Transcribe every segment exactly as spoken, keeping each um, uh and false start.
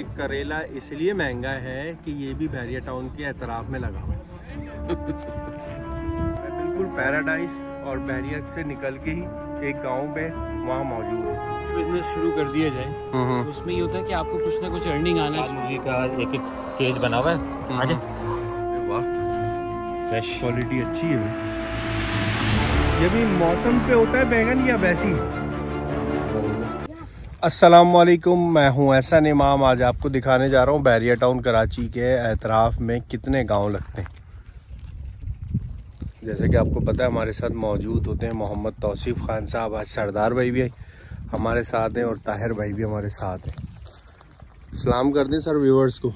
करेला इसलिए महंगा है कि ये भी बहरिया टाउन के एतराफ में लगा हुआ है। बिल्कुल पैराडाइज और बहरिया से निकल के ही एक गांव में वहाँ मौजूद है। बिजनेस शुरू कर दिया जाए, उसमें ये होता है कि आपको कुछ ना कुछ अर्निंग आना है। मुर्गी का एक एक केज बना हुआ है, आ जाए। वाह, फ्रेश क्वालिटी अच्छी है। ये भी मौसम पे होता है बैंगन या वैसी। अस्सलामुअलैकुम, मैं हूं अहसन इमाम। आज आपको दिखाने जा रहा हूं बहरिया टाउन कराची के एतराफ़ में कितने गांव लगते हैं। जैसे कि आपको पता है, हमारे साथ मौजूद होते हैं मोहम्मद तौसीफ़ खान साहब। आज सरदार भाई भी हमारे साथ हैं और ताहिर भाई भी हमारे साथ हैं। सलाम कर दें सर व्यूअर्स को,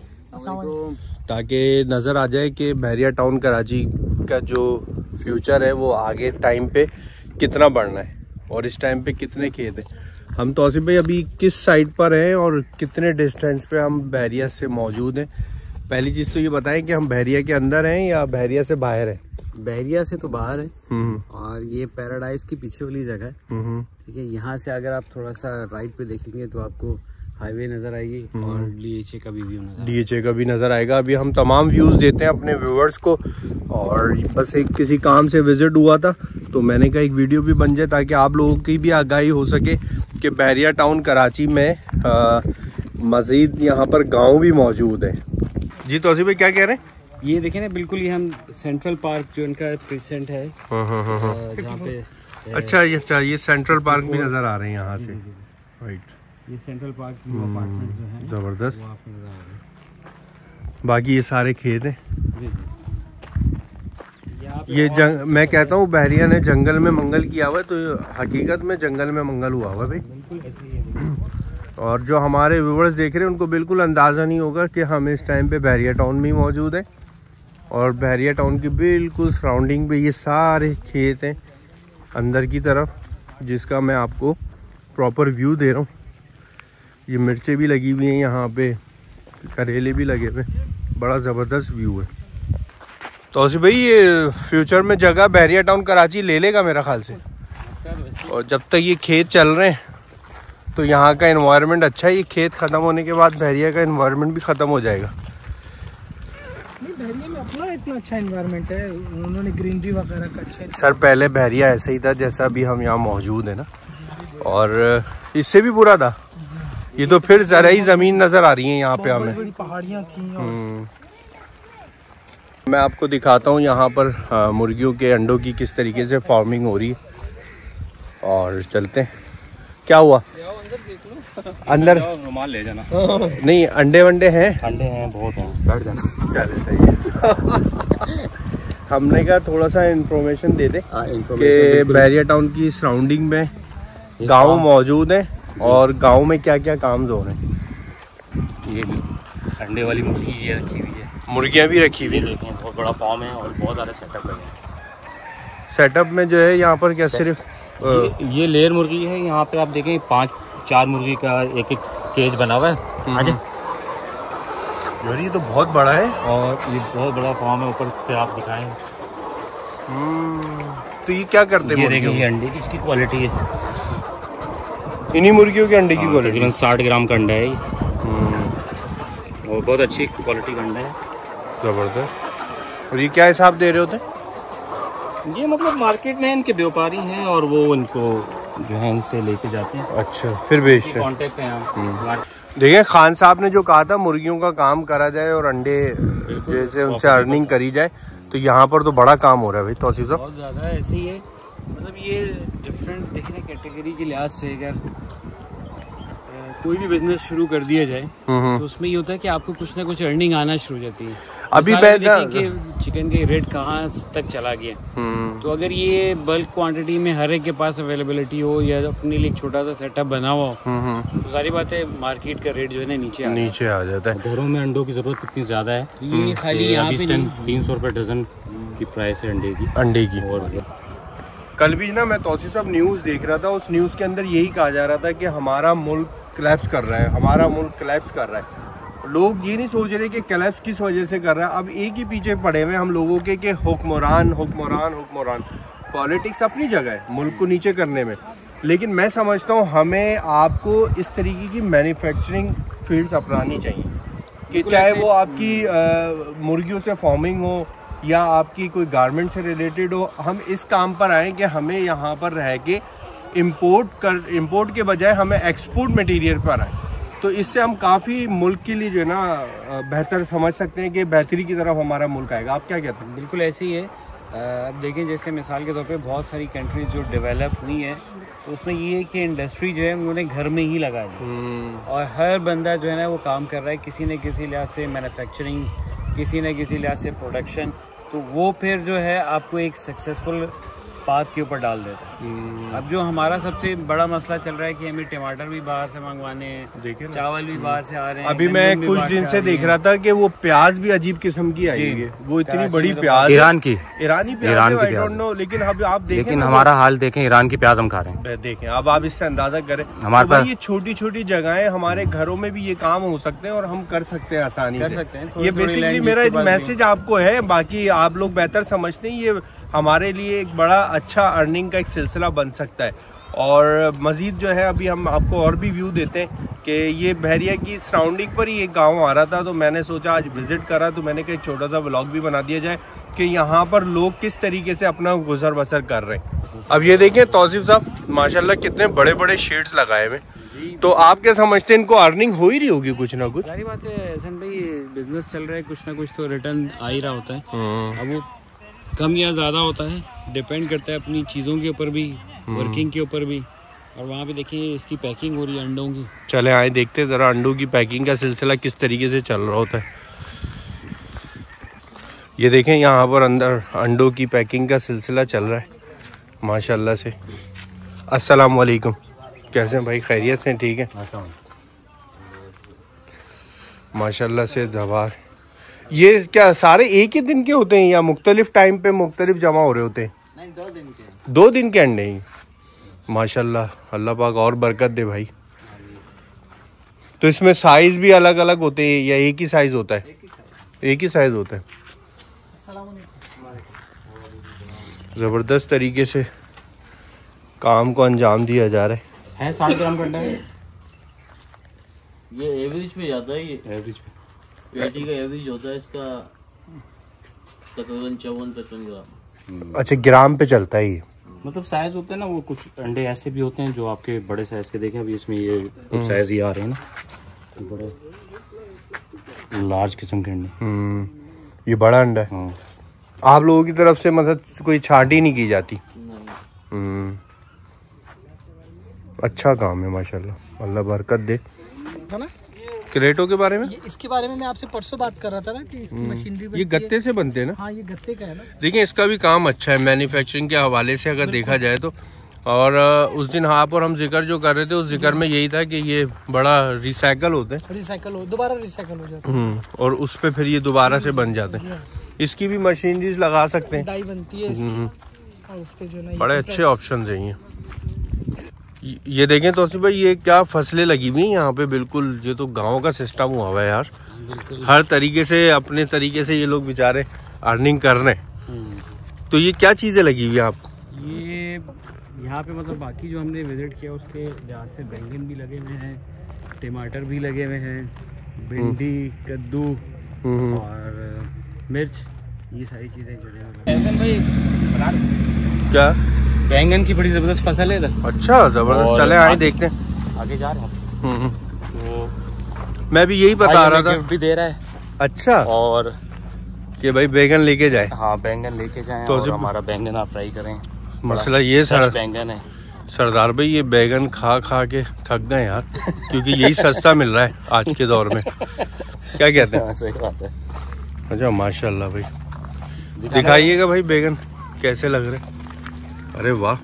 ताकि नज़र आ जाए कि बहरिया टाउन कराची का जो फ्यूचर है वो आगे टाइम पर कितना बढ़ना है और इस टाइम पर कितने खेत हैं। हम तौसीफ़ भाई अभी किस साइड पर हैं और कितने डिस्टेंस पे हम बहरिया से मौजूद हैं? पहली चीज़ तो ये बताएं कि हम बहरिया के अंदर हैं या बहरिया से बाहर हैं? बहरिया से तो बाहर हैं और ये पैराडाइज की पीछे वाली जगह है। ठीक है, यहाँ से अगर आप थोड़ा सा राइट पे देखेंगे तो आपको हाईवे नज़र आएगी और डीएचए का भी व्यू नजर डीएचए का भी नज़र आएगा। अभी हम तमाम व्यूज़ देते हैं अपने व्यूअर्स को और बस एक किसी काम से विज़िट हुआ था तो मैंने कहा एक वीडियो भी बन जाए ताकि आप लोगों की भी आगाही हो सके कि बहरिया टाउन कराची में आ, मज़ीद यहाँ पर गांव भी मौजूद हैं। जी तौसीफ़ भाई क्या कह रहे हैं? ये देखें ना, बिल्कुल ये हम सेंट्रल पार्क जो इनका प्रेजेंट है। हाँ हाँ हाँ हाँ जहाँ पे अच्छा ये अच्छा ये सेंट्रल पार्क भी नज़र आ रहे हैं यहाँ से। राइट, ये सेंट्रल पार्क अपार्टमेंट्स जो हैं ज़बरदस्त, बाकी ये सारे खेत हैं। ये जंग मैं कहता हूँ बहरिया ने जंगल में मंगल किया हुआ है, तो हकीकत में जंगल में मंगल हुआ हुआ है भाई। और जो हमारे व्यूअर्स देख रहे हैं उनको बिल्कुल अंदाज़ा नहीं होगा कि हम इस टाइम पे बहरिया टाउन में मौजूद हैं और बहरिया टाउन की बिल्कुल सराउंडिंग पे ये सारे खेत हैं अंदर की तरफ, जिसका मैं आपको प्रॉपर व्यू दे रहा हूँ। ये मिर्चें भी लगी हुई हैं यहाँ पे, करेले भी लगे हुए, बड़ा ज़बरदस्त व्यू है। तौसीफ़ भाई ये फ्यूचर में जगह बहरिया टाउन कराची ले लेगा मेरा ख़्याल से, और जब तक ये खेत चल रहे हैं तो यहाँ का एनवायरनमेंट अच्छा है। ये खेत ख़त्म होने के बाद बहरिया का एनवायरनमेंट भी ख़त्म हो जाएगा। नहीं, बहरिया में अपना इतना अच्छा एनवायरनमेंट है, उन्होंने ग्रीनरी वगैरह का अच्छा। सर पहले बहरिया ऐसे ही था जैसा अभी हम यहाँ मौजूद है ना, और इससे भी बुरा था। ये तो फिर ज़राई ज़मीन नज़र आ रही है यहाँ पे हमें, पहाड़ियाँ थी। मैं आपको दिखाता हूँ यहाँ पर आ, मुर्गियों के अंडों की किस तरीके से फार्मिंग हो रही है और चलते हैं। क्या हुआ अंदर? रुमाल ले जाना। नहीं, अंडे वंडे हैं? अंडे हैं, बहुत हैं, बैठ जाना। हमने कहा थोड़ा सा इंफॉर्मेशन दे दे कि बहरिया टाउन की सराउंडिंग में गांव मौजूद हैं और गांव में क्या क्या काम हो रहे हैं। ये अंडे वाली मुर्गी ये रखी हुई है, मुर्गियाँ भी रखी हुई हैं। बहुत बड़ा फार्म है और बहुत सारे सेटअप लगे हैं। सेटअप में जो है यहाँ पर क्या सिर्फ ये, ये लेयर मुर्गी है। यहाँ पे आप देखें पांच चार मुर्गी का एक एक केज बना हुआ है। अच्छा यार, ये तो बहुत बड़ा है और ये बहुत बड़ा फार्म है। ऊपर से आप दिखाएं तो ये क्या करते हैं? ये अंडे की इसकी क्वालिटी है, इन्हीं मुर्गियों के अंडे की क्वालिटी। साठ ग्राम का अंडा है और बहुत अच्छी क्वालिटी का अंडा है, ज़बरदस्त। और ये क्या हिसाब दे रहे होते हैं? ये मतलब मार्केट में इनके व्यापारी हैं और वो इनको जो है इनसे लेके जाते हैं। अच्छा, फिर बेचते हैं, कॉन्टेक्ट हैं आप। देखिए खान साहब ने जो कहा था मुर्गियों का काम करा जाए और अंडे जैसे उनसे अर्निंग करी जाए, तो यहाँ पर तो बड़ा काम हो रहा है भाई तौसीफ़ साहब। बहुत ज़्यादा ऐसे ही है, मतलब ये डिफरेंट देखने कैटेगरी के लिहाज से अगर कोई भी बिजनेस शुरू कर दिया जाए तो उसमें ये होता है कि आपको कुछ ना कुछ अर्निंग आना शुरू हो जाती है। अभी कि चिकन के रेट कहाँ तक चला गया, तो अगर ये बल्क क्वांटिटी में हर एक के पास अवेलेबिलिटी हो या अपने लिए छोटा सा सेटअप बना हुआ हो, तो सारी बात है मार्केट का रेट जो है ना नीचे आ नीचे आ जाता है। घरों में अंडों की जरूरत कितनी ज्यादा है, ये खाली यहाँ तीन सौ रुपए डजन की प्राइस है अंडे की अंडे की और कल भी ना मैं तौसीफ़ साहब न्यूज़ देख रहा था, उस न्यूज़ के अंदर यही कहा जा रहा था कि हमारा मुल्क क्लैप्स कर रहा है, हमारा मुल्क क्लैप्स कर रहा है। लोग ये नहीं सोच रहे कि क्लैप्स किस वजह से कर रहा है। अब एक ही पीछे पड़े हुए हम लोगों के कि हुक्मरान हुक्मरान हुक्मरान। पॉलिटिक्स अपनी जगह है मुल्क को नीचे करने में, लेकिन मैं समझता हूँ हमें आपको इस तरीके की मैन्युफैक्चरिंग फील्ड्स अपनानी चाहिए कि चाहे वो आपकी मुर्गियों से फार्मिंग हो या आपकी कोई गारमेंट से रिलेटेड हो। हम इस काम पर आएँ कि हमें यहाँ पर रह के इम्पोर्ट कर इम्पोर्ट के बजाय हमें एक्सपोर्ट मटेरियल पर आए, तो इससे हम काफ़ी मुल्क के लिए जो है ना बेहतर समझ सकते हैं कि बेहतरी की तरफ हमारा मुल्क आएगा। आप क्या कहते हैं? बिल्कुल ऐसे ही है। अब देखें जैसे मिसाल के तौर पे बहुत सारी कंट्रीज़ जो डेवलप हुई हैं तो उसमें ये है कि इंडस्ट्री जो है उन्होंने घर में ही लगाई है और हर बंदा जो है ना वो काम कर रहा है, किसी न किसी लिहाज से मैन्युफैक्चरिंग, किसी न किसी लिहाज से प्रोडक्शन, तो वो फिर जो है आपको एक सक्सेसफुल पात के ऊपर डाल देता है। अब जो हमारा सबसे बड़ा मसला चल रहा है कि हमें टमाटर भी बाहर से मंगवाने हैं, चावल भी बाहर से आ रहे हैं। अभी मैं कुछ दिन से देख रहा था कि वो प्याज भी अजीब किस्म की आई है, वो इतनी बड़ी प्याज, ईरान की ईरानी प्याज, लेकिन अब आप देखें, लेकिन हमारा हाल देखें, ईरान की प्याज हम खा रहे हैं। देखें अब आप इससे अंदाजा करें हमारे पास ये छोटी छोटी जगहें, हमारे घरों में भी ये काम हो सकते हैं और हम कर सकते हैं आसानी से। ये बेसिकली मेरा मैसेज आपको है, बाकी आप लोग बेहतर समझते हैं। ये हमारे लिए एक बड़ा अच्छा अर्निंग का एक सिलसिला बन सकता है और मज़ीद जो है अभी हम आपको और भी व्यू देते हैं कि ये बहरिया की सराउंडिंग पर ही एक गांव आ रहा था, तो मैंने सोचा आज विज़िट करा तो मैंने कहा छोटा सा व्लॉग भी बना दिया जाए कि यहाँ पर लोग किस तरीके से अपना गुजर बसर कर रहे हैं। अब ये देखिए तौसीफ साहब माशाल्लाह कितने बड़े बड़े शेड्स लगाए हुए, तो आप क्या समझते हैं इनको अर्निंग हो ही रही होगी कुछ ना कुछ? सारी बात है हसन भाई, बिजनेस चल रहा है, कुछ ना कुछ तो रिटर्न आ ही रहा होता है। अब वो कम या ज़्यादा होता है, डिपेंड करता है अपनी चीज़ों के ऊपर भी, वर्किंग के ऊपर भी। और वहाँ पे देखिए इसकी पैकिंग हो रही है अंडों की। चले आए देखते ज़रा अंडों की पैकिंग का सिलसिला किस तरीके से चल रहा होता है। ये देखें यहाँ पर अंदर अंडों की पैकिंग का सिलसिला चल रहा है माशाल्लाह से। अस्सलाम वालेकुम, कैसे हैं भाई? खैरियत से? ठीक है माशाल्लाह से। दबार ये क्या सारे एक ही दिन के होते हैं या मुख्तलिफ टाइम पे मुख्तलिफ जमा हो रहे होते हैं? नहीं, दो दिन के दो दिन के अंडे ही माशाल्लाह। अल्लाह पाक और बरकत दे भाई। तो इसमें साइज़ भी अलग अलग होते हैं या एक ही साइज़ होता है? एक ही साइज़ होता है। ज़बरदस्त तरीके से काम को अंजाम दिया जा रहा है। साठ ग्राम का अंडा है ये, एवरेज पे जाता है, ये एवरेज पे पेटी का एवरेज होता है इसका तकरीबन चौवन पचपन ग्राम। अच्छा ग्राम पे चलता है ये, मतलब साइज होता है ना वो। कुछ अंडे ऐसे भी होते हैं जो आपके बड़े साइज के देखे, अभी इसमें ये कुछ साइज ही आ रहे हैं ना, बड़े लार्ज किस्म के अंडे। ये बड़ा अंडा है। हाँ। आप लोगों की तरफ से मतलब कोई छांटी नहीं की जाती? नहीं। अच्छा काम है माशाल्लाह, अल्लाह बरकत दे। क्रेटों के बारे में ये, इसके बारे में मैं आपसे परसों बात कर रहा था ना कि इसकी मशीनरी ये गत्ते से बनते हैं ना। हाँ ये गत्ते का है ना। देखिए इसका भी काम अच्छा है मैन्युफैक्चरिंग के हवाले से अगर देखा जाए तो। और उस दिन आप और हम जिक्र जो कर रहे थे उस जिक्र में यही था कि ये बड़ा रिसाइकल होते हैं, रिसाइकल हो दोबारा रिसाइकल हो जाते हैं और उस पर फिर ये दोबारा से बन जाते हैं। इसकी भी मशीनरीज लगा सकते हैं, डाई बनती है। बड़े अच्छे ऑप्शन है ये। ये देखें तौसीफ भाई ये क्या फसलें लगी हुई हैं यहाँ पे, बिल्कुल ये तो गांव का सिस्टम हुआ हुआ है यार। हर तरीके से अपने तरीके से ये लोग बेचारे अर्निंग कर रहे हैं। तो ये क्या चीज़ें लगी हुई हैं आपको? ये यहाँ पे मतलब बाकी जो हमने विज़िट किया उसके लिहाज से बैंगन भी लगे हुए हैं, टमाटर भी लगे हुए हैं, भिंडी, कद्दू और मिर्च, ये सारी चीज़ें जुड़े। क्या बैंगन की बड़ी जबरदस्त फसल है इधर? अच्छा जबरदस्त, चले आए देखते हैं। आगे जा रहे हैं तो मैं भी यही बता रहा था, गिफ्ट भी दे रहा है। अच्छा और कि भाई बैंगन लेके जाए। हाँ बैंगन लेके जाए तो और हमारा बैंगन आप फ्राई करें। मसला ये सर बैंगन है सरदार भाई, ये बैंगन खा खा के थक गए यार क्योंकि यही सस्ता मिल रहा है आज के दौर में। क्या कहते हैं? सही बात है। अच्छा माशाल्लाह भाई, दिखाइएगा भाई बैंगन कैसे लग रहे हैं। अरे वाह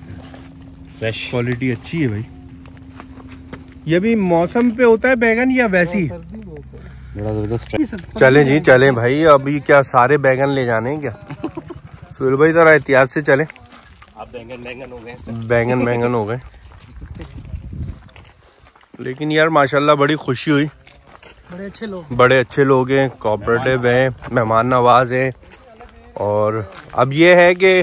फ्रेश क्वालिटी अच्छी है भाई। ये भी मौसम पे होता है बैगन या वैसी? चले जी चले भाई, अभी क्या सारे बैगन ले जाने हैं क्या? सुहेल भाई जरा एहतियात से चले। आप बैंगन बैंगन हो गए, बैंगन बैंगन हो गए। लेकिन यार माशाल्लाह बड़ी खुशी हुई, बड़े अच्छे लोग बड़े अच्छे लोग हैं, कोऑपरेटिव हैं, मेहमान नवाज हैं। और अब ये है कि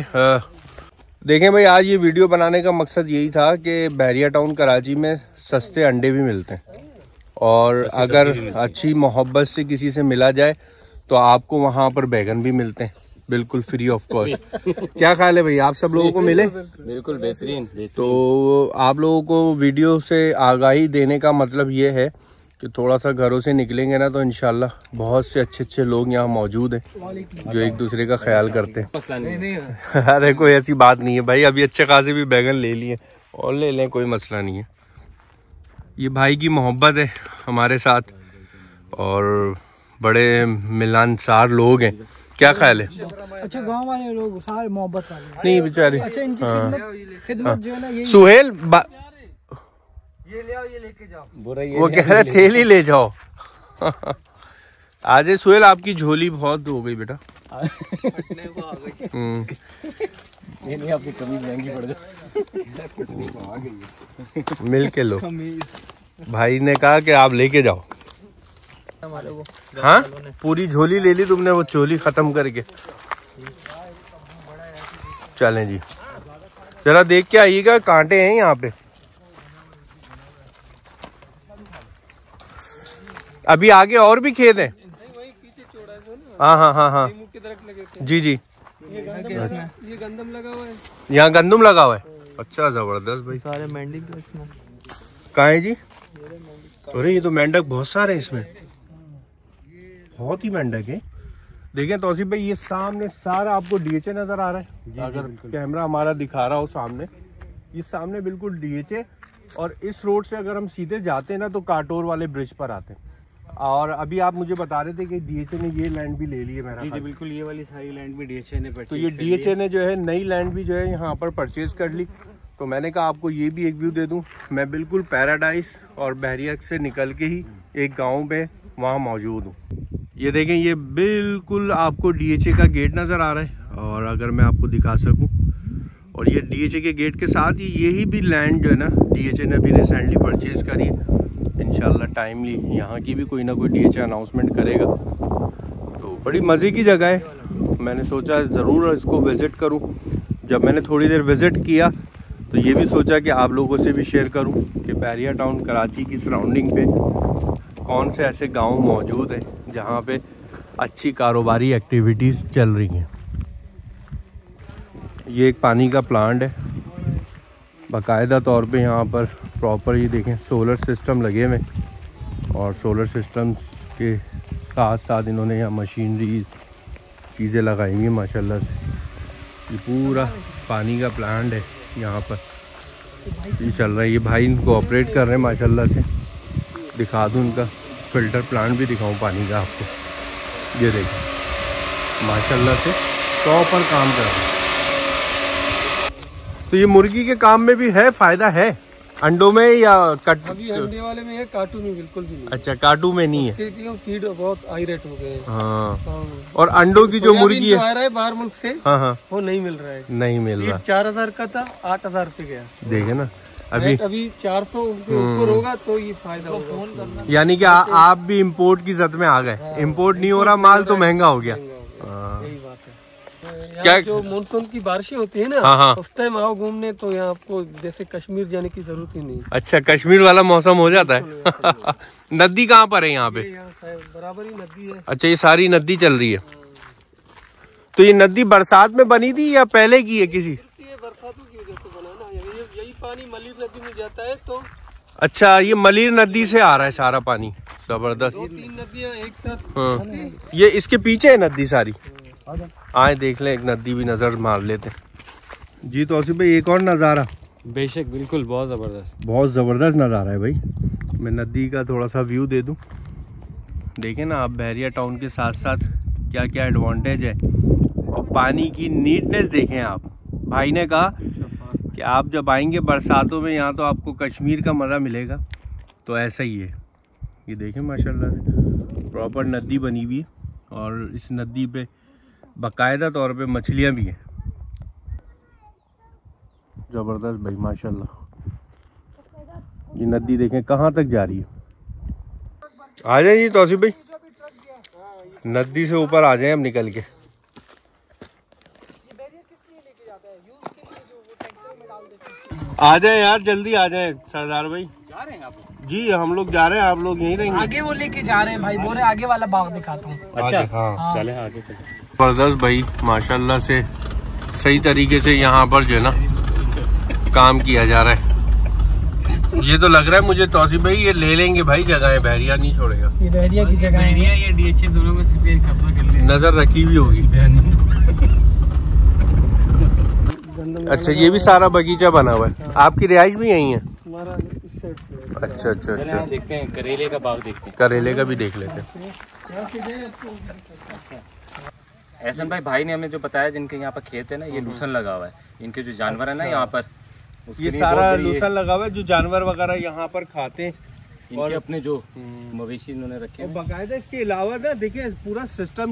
देखें भाई आज ये वीडियो बनाने का मकसद यही था कि बहरिया टाउन कराची में सस्ते अंडे भी मिलते हैं और अगर अच्छी मोहब्बत से किसी से मिला जाए तो आपको वहाँ पर बैगन भी मिलते हैं बिल्कुल फ्री ऑफ कॉस्ट। क्या ख्याल है भाई, आप सब लोगों को मिले? बिल्कुल बेहतरीन। तो आप लोगों को वीडियो से आगाही देने का मतलब ये है कि थोड़ा सा घरों से निकलेंगे ना तो इंशाल्लाह बहुत से अच्छे अच्छे लोग यहाँ मौजूद हैं जो एक दूसरे का ख्याल करते हैं। अरे कोई ऐसी बात नहीं है भाई, अभी अच्छे खासे भी बैगन ले लिए और ले लें, कोई मसला नहीं है। ये भाई की मोहब्बत है हमारे साथ और बड़े मिलनसार लोग हैं। क्या ख्याल है? अच्छा गांव वाले लोग सारे मोहब्बत वाले नहीं बेचारे। अच्छा इनकी खिदमत खिदमत जो है ना ये सुहेल बा... ये ले आओ ये लेके जाओ, वो कह रहे थैली ले जाओ। आज सुहेल आपकी झोली बहुत हो गई बेटा। ये नहीं आपकी कमीज महंगी पड़ जाए। मिल के लो, भाई ने कहा कि आप लेके जाओ। हाँ पूरी झोली ले ली तुमने, वो झोली खत्म करके चलें जी। जरा देख के आइएगा, कांटे हैं यहाँ पे। अभी आगे और भी खेत हैं। हाँ हाँ हाँ हाँ जी जी। ये गंदम लगा हुआ है यहाँ, गंदम लगा हुआ है। अच्छा जबरदस्त भाई, सारे मेंढक तो इसमें कहाँ है जी? अरे ये तो मेंढक बहुत सारे हैं इसमें, बहुत ही मेंढक है। देखें तौसीफ भाई ये सामने सारा आपको डीएचए नजर आ रहा है, अगर कैमरा हमारा दिखा रहा हो सामने, ये सामने बिल्कुल डीएचए। और इस रोड से अगर हम सीधे जाते हैं ना तो काटोर वाले ब्रिज पर आते हैं। और अभी आप मुझे बता रहे थे कि डीएचए ने ये लैंड भी ले ली है मेरा। जी जी बिल्कुल, ये वाली सारी लैंड भी डीएचए ने परचेज। तो ये डीएचए ने जो है नई लैंड भी जो है यहाँ पर परचेज कर ली। तो मैंने कहा आपको ये भी एक व्यू दे दूं। मैं बिल्कुल पैराडाइज और बहरिया से निकल के ही एक गाँव में वहाँ मौजूद हूँ। ये देखें, ये बिल्कुल आपको डीएचए का गेट नज़र आ रहा है और अगर मैं आपको दिखा सकूँ, और ये डीएचए के गेट के साथ ही यही भी लैंड जो है ना डीएचए ने भी रिसेंटली परचेज करी है। इंशाल्लाह टाइमली यहाँ की भी कोई ना कोई डीएचए अनाउंसमेंट करेगा। तो बड़ी मज़े की जगह है, मैंने सोचा ज़रूर इसको विज़िट करूँ। जब मैंने थोड़ी देर विज़िट किया तो ये भी सोचा कि आप लोगों से भी शेयर करूँ कि बहरिया टाउन कराची की सराउंडिंग पे कौन से ऐसे गांव मौजूद हैं जहाँ पे अच्छी कारोबारी एक्टिविटीज़ चल रही हैं। ये एक पानी का प्लांट है बाकायदा तौर पे यहाँ पर प्रॉपर। ये देखें सोलर सिस्टम लगे हुए और सोलर सिस्टम्स के साथ साथ इन्होंने यहाँ मशीनरी चीज़ें लगाई हुई हैं माशाल्लाह से। ये पूरा पानी का प्लांट है यहाँ पर, ये चल रहा है। ये भाई इनको ऑपरेट कर रहे हैं माशाल्लाह से। दिखा दूँ उनका फ़िल्टर प्लांट भी दिखाऊँ पानी का आपको। ये देखें माशाल्लाह से टॉप पर काम कर रहे हैं। तो ये मुर्गी के काम में भी है, फायदा है अंडों में या कट? अभी अंडे वाले में है, काटू में बिल्कुल भी नहीं। अच्छा काटू में नहीं है, फीड बहुत हाई रेट हो गए। हाँ और अंडों की जो मुर्गी है, आ रहा है बाहर मुल्क से। हाँ हाँ वो नहीं मिल रहा है, नहीं मिल रहा। चार हजार का था, आठ हजार पे गया। देखे ना अभी अभी चार सौ ऊपर होगा तो ये फायदा होगा। यानी कि आप भी इम्पोर्ट की जद में आ गए, इम्पोर्ट नहीं हो रहा माल तो महंगा हो गया। क्या जो मानसून की बारिशें होती है ना उस टाइम आओ घूमने तो यहाँ आपको जैसे कश्मीर जाने की जरूरत ही नहीं। अच्छा कश्मीर वाला मौसम हो जाता है। नदी कहाँ पर है यहाँ पे? बराबर ही नदी है। अच्छा ये सारी नदी चल रही है। तो ये नदी बरसात में बनी थी या पहले की है किसी? बरसातों की वजह से बना ना, यही पानी मलिर नदी में जाता है तो। अच्छा ये मलिर नदी से आ रहा है सारा पानी, जबरदस्त। तीन नदियाँ एक साथ, ये इसके पीछे है नदी सारी। आए देख लें, एक नदी भी नज़र मार लेते हैं। जी तौसीफ भाई एक और नज़ारा। बेशक बिल्कुल, बहुत ज़बरदस्त, बहुत ज़बरदस्त नज़ारा है भाई। मैं नदी का थोड़ा सा व्यू दे दूं। देखें ना आप बहरिया टाउन के साथ साथ क्या क्या एडवांटेज है। और पानी की नीटनेस देखें आप। भाई ने कहा कि आप जब आएंगे बरसातों में यहाँ तो आपको कश्मीर का मज़ा मिलेगा, तो ऐसा ही है। ये देखें माशाल्लाह प्रॉपर नदी बनी हुई है और इस नदी पर बाकायदा तौर पे मछलियाँ भी हैं। ज़बरदस्त भाई माशाल्लाह। ये नदी देखें कहाँ तक जा रही है। आ जाए जी तौसीफ भाई, नदी से ऊपर आ जाए हम निकल के। आ जाए यार जल्दी आ जाए सरदार भाई, जा रहे हैं आप। जी हम लोग जा रहे हैं, आप लोग यहीं रहेंगे। आगे वो लेके जा रहे हैं भाई, बोल रहे आगे वाला बाग दिखाता हूँ। अच्छा हाँ चले आगे चले। जबरदस्त भाई माशाल्लाह से सही तरीके से यहाँ पर जो है ना काम किया जा रहा है। ये तो लग रहा है मुझे तौसीफ भाई ये ले लेंगे भाई, जगह बहरिया नहीं छोड़ेगा। ये बहरिया की जगह है, बहरिया ये डीएचए दोनों में से कब्जा कर ले, नजर रखी हुई होगी। अच्छा ये भी सारा बगीचा बना हुआ है, आपकी रिहाइश भी यही है? अच्छा अच्छा अच्छा, देखते हैं करेले का बाग, देखते हैं करेले का भी देख लेते हैं। एहसन भाई भाई ने हमें जो बताया जिनके यहाँ पर खेत है ना, ये लूसन लगा हुआ है, इनके जो जानवर है ना यहाँ पर, ये सारा लूसन लगा हुआ है जो जानवर वगैरह यहाँ पर खाते हैं इनके अपने जो मवेशी इन्होंने रखे हैं। बाकायदा इसके अलावा ना देखिए पूरा सिस्टम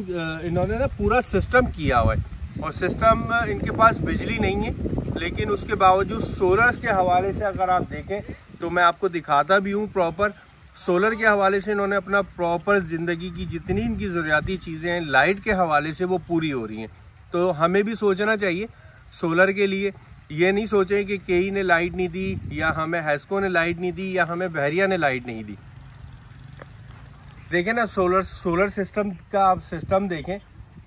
इन्होंने ना पूरा सिस्टम किया हुआ है, और सिस्टम इनके पास बिजली नहीं है लेकिन उसके बावजूद सोलर के हवाले से अगर आप देखें तो मैं आपको दिखाता भी हूँ प्रॉपर। सोलर के हवाले से इन्होंने अपना प्रॉपर ज़िंदगी की जितनी इनकी ज़रूरियाती चीज़ें हैं लाइट के हवाले से वो पूरी हो रही हैं। तो हमें भी सोचना चाहिए सोलर के लिए, ये नहीं सोचें कि केई ने लाइट नहीं दी या हमें हेस्को ने लाइट नहीं दी या हमें बहरिया ने लाइट नहीं दी। देखें ना सोलर सोलर सिस्टम का आप सिस्टम देखें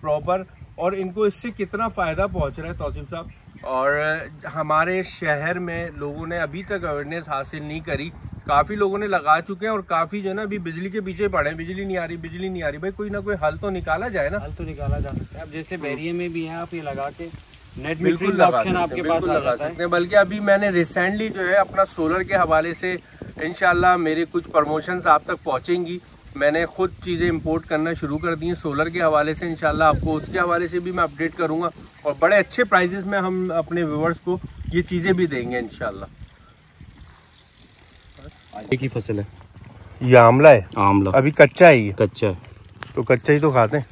प्रॉपर, और इनको इससे कितना फ़ायदा पहुंच रहा है तौसीफ साहब। और हमारे शहर में लोगों ने अभी तक अवेयरनेस हासिल नहीं करी, काफ़ी लोगों ने लगा चुके हैं और काफ़ी जो है ना अभी बिजली के पीछे पड़े, बिजली नहीं आ रही बिजली नहीं आ रही। भाई कोई ना कोई हल तो निकाला जाए ना, हल तो निकाला जा सकता है। अब जैसे बहरिया में भी है, आप ये लगा के नेट बिल्कुल लगा सकते, आपके बिल्कुल पास लगा सकते हैं। बल्कि अभी मैंने रिसेंटली जो है अपना सोलर के हवाले से इंशाल्लाह मेरे कुछ प्रमोशंस आप तक पहुंचेंगी, मैंने खुद चीज़ें इंपोर्ट करना शुरू कर दी हैं सोलर के हवाले से। इंशाल्लाह आपको उसके हवाले से भी मैं अपडेट करूंगा और बड़े अच्छे प्राइजेस में हम अपने व्यूअर्स को ये चीज़ें भी देंगे इंशाल्लाह। आलू की फसल है, ये आंवला है, आंवला अभी कच्चा है, ये कच्चा है तो कच्चा ही तो खाते हैं।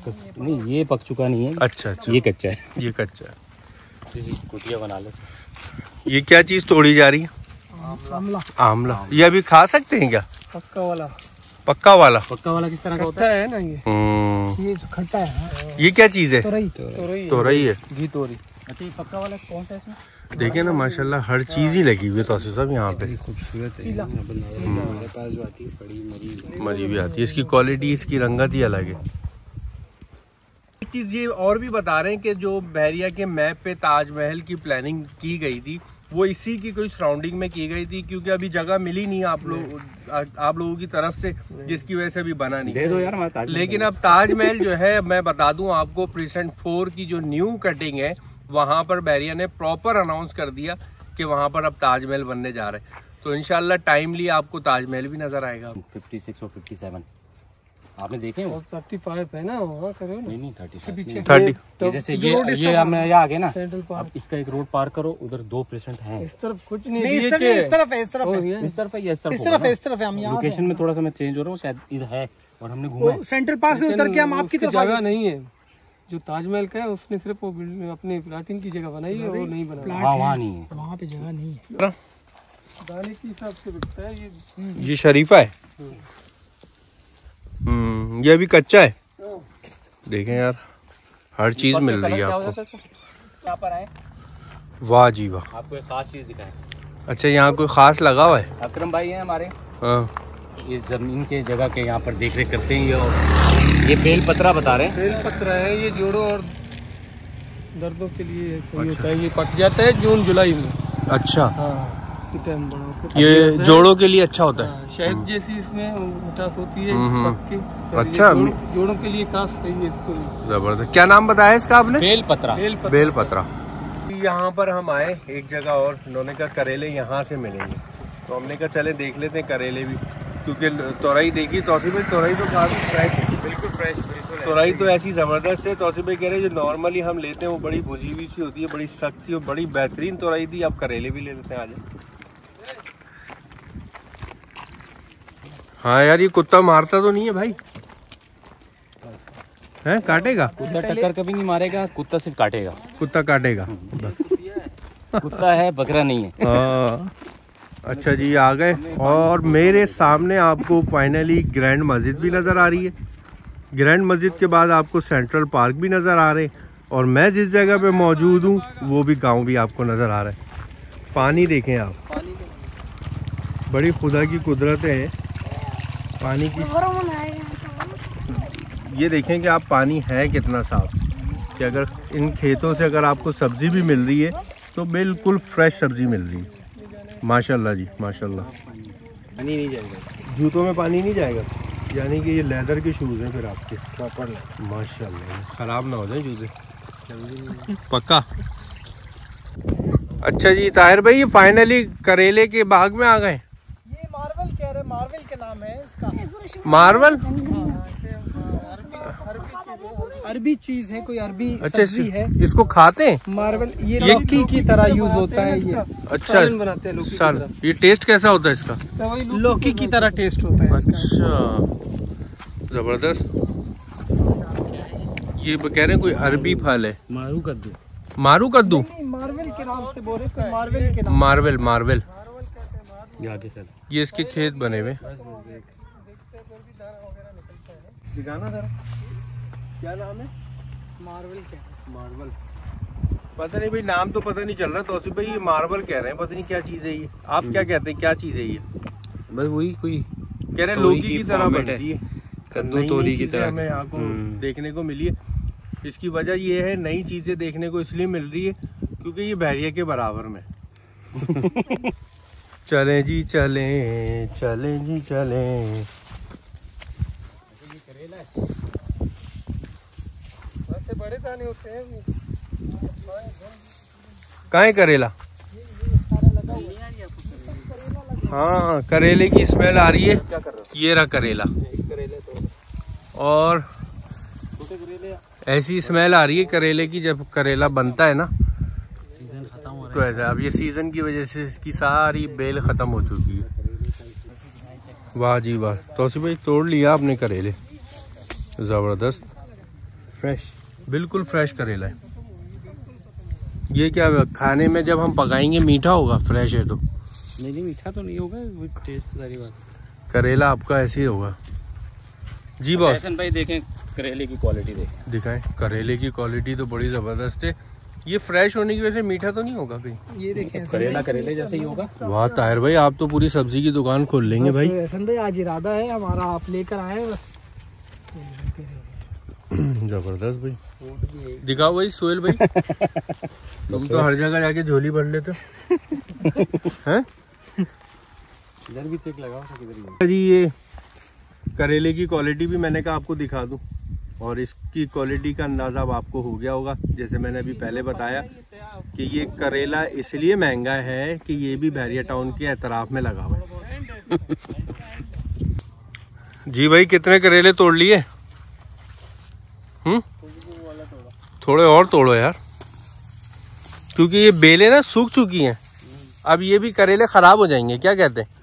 नहीं ये पक चुका नहीं है। अच्छा अच्छा, ये कच्चा है, ये कच्चा है। कुटिया बना ले। ये क्या चीज तोड़ी जा रही है? आमला। आमला। ये अभी खा सकते हैं क्या? पक्का वाला। पक्का वाला। पक्का वाला किस तरह का होता है ना, ये ये खट्टा है। ये क्या चीज है? तोरई। तोरई। तोरई है, घी तोरई। अच्छा ये पक्का वाला कौन सा है इसमें? देखे ना माशाल्लाह हर चीज ही लगी हुई है तौसीफ साहब यहाँ पे, खूबसूरत है। हमारे पास जो आती है मरी भी आती है, इसकी क्वालिटी इसकी रंगत ही अलग है। चीज़ ये और भी बता रहे हैं कि जो बहरिया के मैप पे ताजमहल की प्लानिंग की गई थी वो इसी की कोई सराउंडिंग में की गई थी, क्योंकि अभी जगह मिली नहीं आप लोग आप लोगों की तरफ से, जिसकी वजह से अभी बना नहीं। दे दो यार हमारा ताजमहल। लेकिन अब ताजमहल जो है मैं बता दूं आपको प्रेसेंट फोर की जो न्यू कटिंग है वहाँ पर बहरिया ने प्रॉपर अनाउंस कर दिया कि वहाँ पर अब ताजमहल बनने जा रहे हैं, तो इंशाल्लाह टाइमली आपको ताजमहल भी नजर आएगा। फिफ्टी सिक्स और फिफ्टी सेवन आपने देखे वो पैंतीस है ना, वहाँ करो ना। नहीं नहीं पैंतीस के पीछे तीस जैसे ये ये हमने यहाँ आगे ना सेंट्रल पार्क, इसका एक रोड पार करो, उधर दो पेशेंट हैं। इस तरफ कुछ नहीं, नहीं इस तरफ इस तरफ है इस तरफ है इस तरफ है इस तरफ इस तरफ है इस तरफ है। हम यहाँ लोकेशन में थोड़ा सा मैं चेंज हो रहा हूँ, शायद इधर है और हमने घूमा सेंट्रल पार्क से उतर के हम आपकी तरफ। जगह नहीं है जो ताजमहल का है, उसने सिर्फ अपने प्लाटिन की जगह बनाई है, वो नहीं बना, वहाँ नहीं है, वहाँ पे जगह नहीं है। दाने के हिसाब से बिकता है ये, ये शरीफा है। हम्म, ये भी कच्चा है। देखें यार हर चीज़ मिल रही है आपको। वाह जी वाह, आपको एक खास चीज़ दिखाएं। अच्छा यहाँ कोई खास लगा हुआ है? अकरम भाई हैं हमारे, हाँ इस जमीन के जगह के यहाँ पर देख रेख करते हैं। ये और ये बेल पत्रा बता रहे हैं, बेल पत्रा है ये, जोड़ों और दर्दों के लिए सही होता है, ये पक जाता है जून जुलाई में। अच्छा हाँ, ये जोड़ों के लिए अच्छा होता है, शहद जैसी इसमें मिठास होती है पक के। अच्छा जोड़, जोड़ों के लिए खास सही है इसको। जबरदस्त, क्या नाम बताया इसका आपने? बेल पत्रा। बेल पत्रा। यहाँ पर हम आए एक जगह और उन्होंने कहा करेले यहाँ से मिलेंगे, तो हमने कहा चले देख लेते हैं करेले भी, क्योंकि तोरई देखी तौसीफ भाई, तोरई तो काफी फ्रेश है, बिल्कुल फ्रेश। तोरई तो ऐसी ज़बरदस्त है, तौसीफ भाई कह रहे हैं जो नॉर्मली हम लेते हैं वो बड़ी भुजी हुई सी होती है, बड़ी सख्त सी और बड़ी बेहतरीन तोरई थी। आप करेले भी ले लेते हैं आज। हाँ यार ये कुत्ता मारता तो नहीं है भाई? हैं काटेगा? कुत्ता टक्कर कभी नहीं मारेगा, कुत्ता सिर्फ काटेगा। कुत्ता काटेगा बस। कुत्ता है, बकरा नहीं है। आ, अच्छा जी आ गए, और मेरे सामने आपको फाइनली ग्रैंड मस्जिद भी नज़र आ रही है। ग्रैंड मस्जिद के बाद आपको सेंट्रल पार्क भी नज़र आ रहे हैं, और मैं जिस जगह पे मौजूद हूँ वो भी गाँव भी आपको नज़र आ रहा है। पानी देखें आप, बड़ी खुदा की कुदरत है पानी की। ये देखें कि आप पानी है कितना साफ़, कि अगर इन खेतों से अगर आपको सब्ज़ी भी मिल रही है तो बिल्कुल फ्रेश सब्ज़ी मिल रही है। माशाल्लाह जी माशाल्लाह। पानी नहीं जाएगा जूतों में, पानी नहीं जाएगा, यानी कि ये लेदर के शूज़ हैं फिर आपके प्रॉपर। माशाल्लाह ख़राब ना हो जाए जूते, पक्का। अच्छा जी ताहिर भाई, ये फाइनली करेले के बाग में आ गए। ये मार्वल कह रहे, मार्वल के नाम है इसका। मार्वल अरबी चीज है, कोई अरबी सब्जी है, इसको खाते हैं। मार्वल ये लौकी की तरह यूज होता है ये। अच्छा बनाते हैं लौकी की तरह। ये टेस्ट कैसा होता है इसका? लौकी की तरह टेस्ट होता है। अच्छा जबरदस्त। ये कह रहे हैं कोई अरबी फल है। मारू कद्दू। मारू कद्दू मार्वल के नाम से बोल रहे हैं। मार्वल के नाम, मार्वल मार्वल। ये इसके खेत बने हुए। क्या नाम है? मार्वल के। मार्वल पता नहीं भाई, नाम तो पता नहीं चल रहा। तौसीफ भाई ये मार्वल कह रहे हैं, पता नहीं क्या चीज़ है ये। आप क्या कहते हैं, क्या चीज़ है ये? बस वही कोई कह रहे हैं लौकी की तरह बनती है, कद्दू तोरी की तरह हमें आपको देखने को मिली है। इसकी वजह यह है, नई चीज़ें देखने को इसलिए मिल रही है क्योंकि ये बहरिया के बराबर में। चलें जी चलें, चलें जी चलें। बड़े दाने होते हैं। कहाँ है करेला? हाँ करेले की स्मेल आ रही है। ये रहा करेला, और ऐसी स्मेल आ रही है करेले की। जब करेला बनता है ना सीजन खत्म हो रहा है, तो अब ये सीजन की वजह से इसकी सारी बेल खत्म हो चुकी है। वाह जी वाह, तौसीफ भाई तोड़ लिया आपने करेले, ज़बरदस्त। फ्रेश, बिल्कुल फ्रेश करेला है ये। क्या खाने में जब हम पकाएंगे मीठा होगा? फ्रेश है तो नहीं, नहीं मीठा तो नहीं होगा, टेस्ट सारी बात। करेला आपका ऐसे ही होगा जी बॉस। हसन भाई देखें करेले की क्वालिटी, देखें दिखाएं करेले की क्वालिटी तो बड़ी ज़बरदस्त है। ये फ्रेश होने की वजह से मीठा तो नहीं होगा कहीं? ये देखें करेला करेले जैसे ही होगा। वाह ताहिर भाई, आप तो पूरी सब्जी की दुकान खोल लेंगे भाई। हसन भाई आज इरादा है हमारा, आप लेकर आए बस। जबरदस्त भाई, दिखाओ भाई सोहेल भाई। तुम तो हर जगह जाके झोली भर लेते हैं। इधर भी चेक लगाओ जी। ये करेले की क्वालिटी भी मैंने कहा आपको दिखा दूं, और इसकी क्वालिटी का अंदाज़ा अब आपको हो गया होगा। जैसे मैंने अभी पहले बताया कि ये करेला इसलिए महंगा है कि ये भी बहरिया टाउन के एतराफ़ में लगा हुआ है। जी भाई कितने करेले तोड़ लिए? थोड़े और तोड़ो यार, क्योंकि ये बेलें ना सूख चुकी हैं, अब ये भी करेले ख़राब हो जाएंगे। क्या कहते हैं?